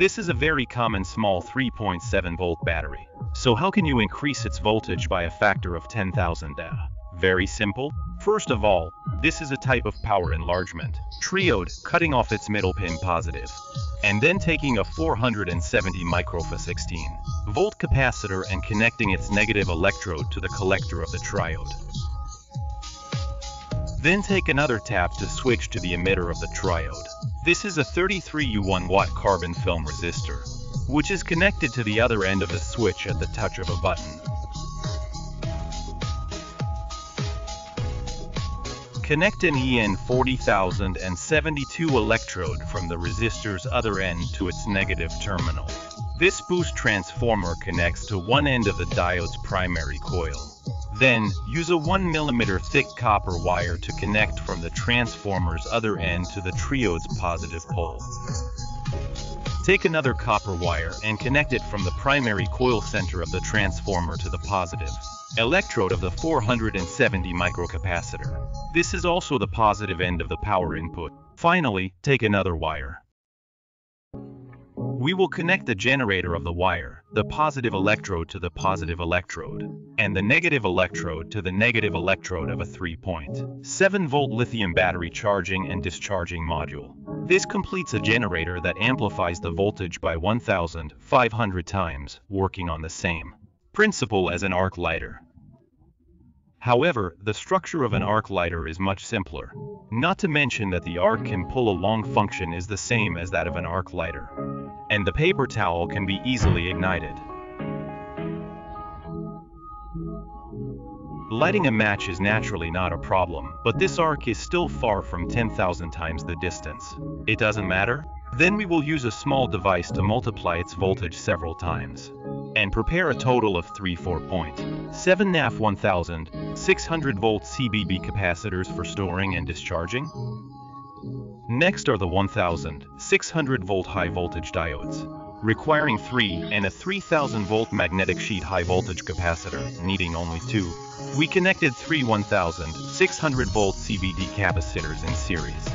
This is a very common small 3.7 volt battery, so how can you increase its voltage by a factor of 10,000? Very simple. First of all, this is a type of power enlargement. Triode, cutting off its middle pin positive, and then taking a 470 microfarad 16 volt capacitor and connecting its negative electrode to the collector of the triode. Then take another tap to switch to the emitter of the triode. This is a 33U1 watt carbon film resistor, which is connected to the other end of the switch at the touch of a button. Connect an EN40072 electrode from the resistor's other end to its negative terminal. This boost transformer connects to one end of the diode's primary coil. Then, use a 1 mm thick copper wire to connect from the transformer's other end to the triode's positive pole. Take another copper wire and connect it from the primary coil center of the transformer to the positive electrode of the 470 microcapacitor. This is also the positive end of the power input. Finally, take another wire. We will connect the generator of the wire, the positive electrode to the positive electrode, and the negative electrode to the negative electrode of a 3.7 volt lithium battery charging and discharging module. This completes a generator that amplifies the voltage by 1,500 times, working on the same principle as an arc lighter. However, the structure of an arc lighter is much simpler. Not to mention that the arc can pull along function is the same as that of an arc lighter, and the paper towel can be easily ignited. Lighting a match is naturally not a problem, but this arc is still far from 10,000 times the distance. It doesn't matter. Then we will use a small device to multiply its voltage several times and prepare a total of 3 4.7 Ah 1,600 volt CBB capacitors for storing and discharging. Next are the 1,600 volt high voltage diodes, requiring 3 and a 3,000 volt magnetic sheet high voltage capacitor, needing only 2. We connected 3 1,600 volt CBD capacitors in series.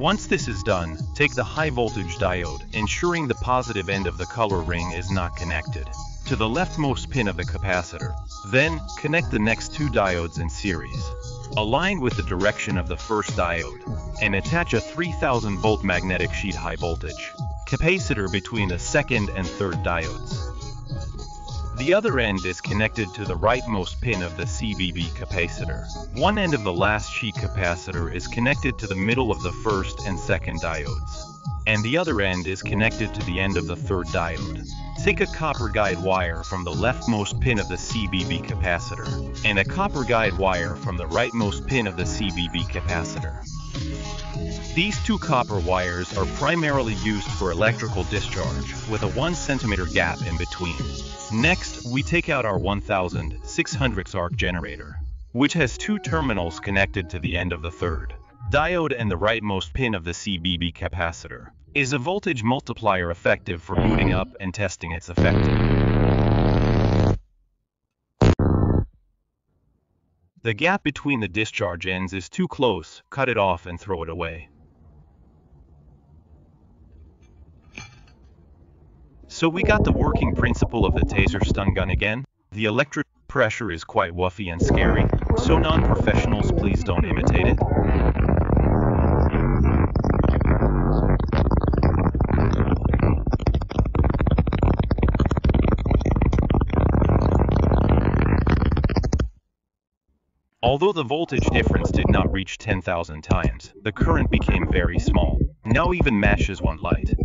Once this is done, take the high voltage diode, ensuring the positive end of the color ring is not connected to the leftmost pin of the capacitor. Then, connect the next 2 diodes in series, aligned with the direction of the first diode, and attach a 3,000 volt magnetic sheet high voltage capacitor between the second and third diodes. The other end is connected to the rightmost pin of the CBB capacitor. One end of the last sheet capacitor is connected to the middle of the first and second diodes, and the other end is connected to the end of the third diode. Take a copper guide wire from the leftmost pin of the CBB capacitor, and a copper guide wire from the rightmost pin of the CBB capacitor. These 2 copper wires are primarily used for electrical discharge, with a 1 cm gap in between. Next, we take out our 1,600 arc generator, which has 2 terminals connected to the end of the third diode and the rightmost pin of the CBB capacitor. Is a voltage multiplier effective for booting up and testing its effectiveness? The gap between the discharge ends is too close. Cut it off and throw it away. So we got the working principle of the Taser stun gun again. The electric pressure is quite woofy and scary, so non-professionals please don't imitate it. Although the voltage difference did not reach 10,000 times, the current became very small. Now even matches 1 light.